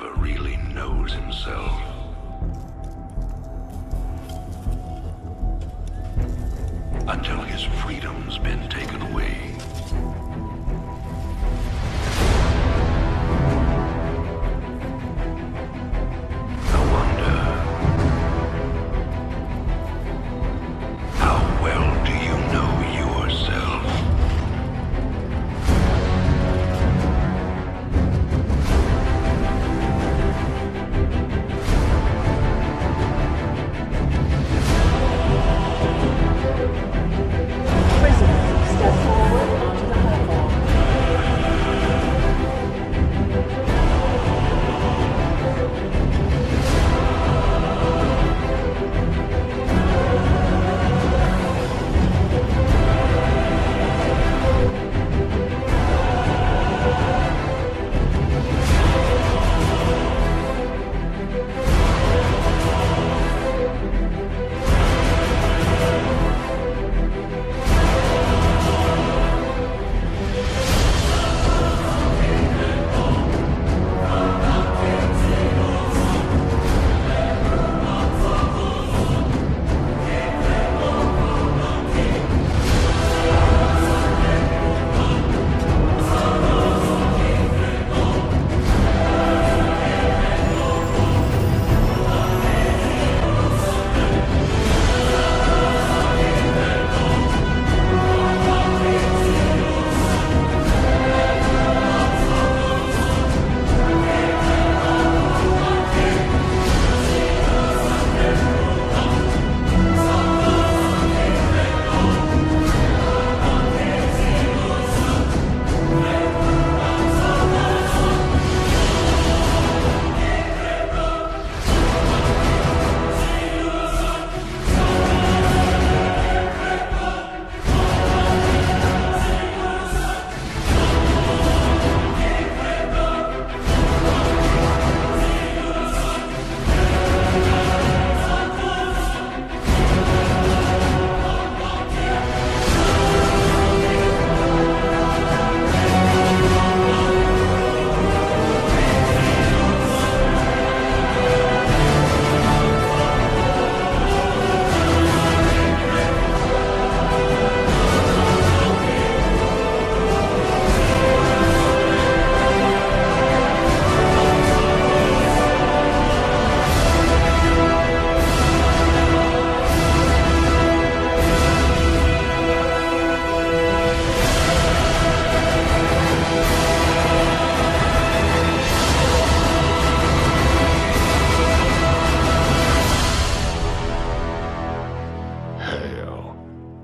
never really knows himself. Until his freedom's been taken away.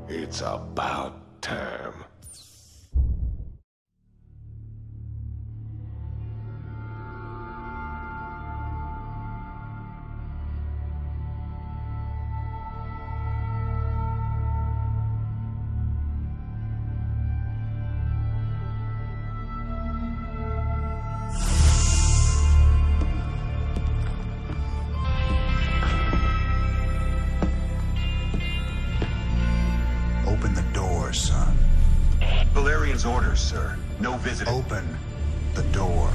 It's about time. Orders, sir. No visitor. Open the door.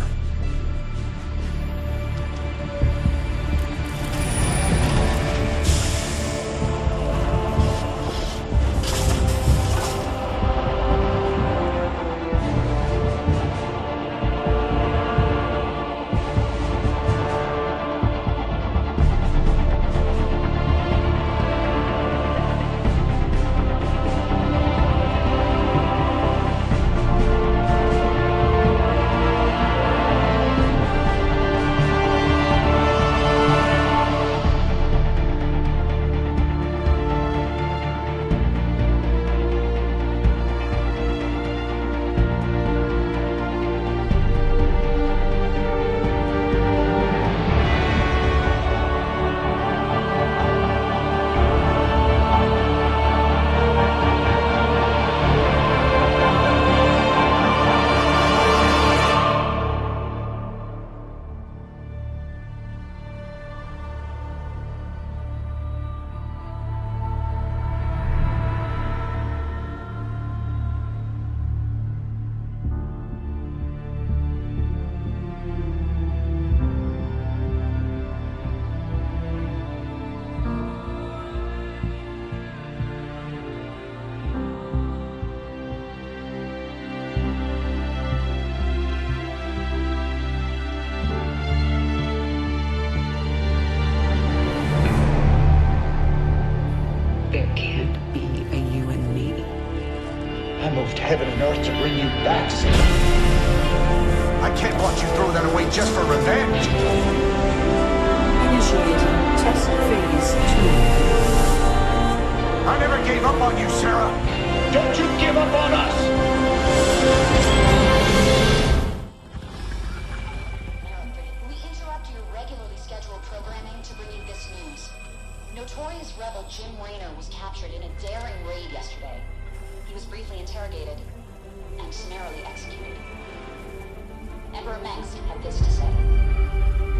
moved heaven and earth to bring you back, Sid. I can't watch you throw that away just for revenge. Initiating test phase 2. I never gave up on you, Sarah. Don't you give up on us! Alfred, we interrupt your regularly scheduled programming to bring you this news. Notorious rebel Jim Raynor was captured in a daring raid yesterday. He was briefly interrogated and summarily executed. Emperor Mengsk had this to say.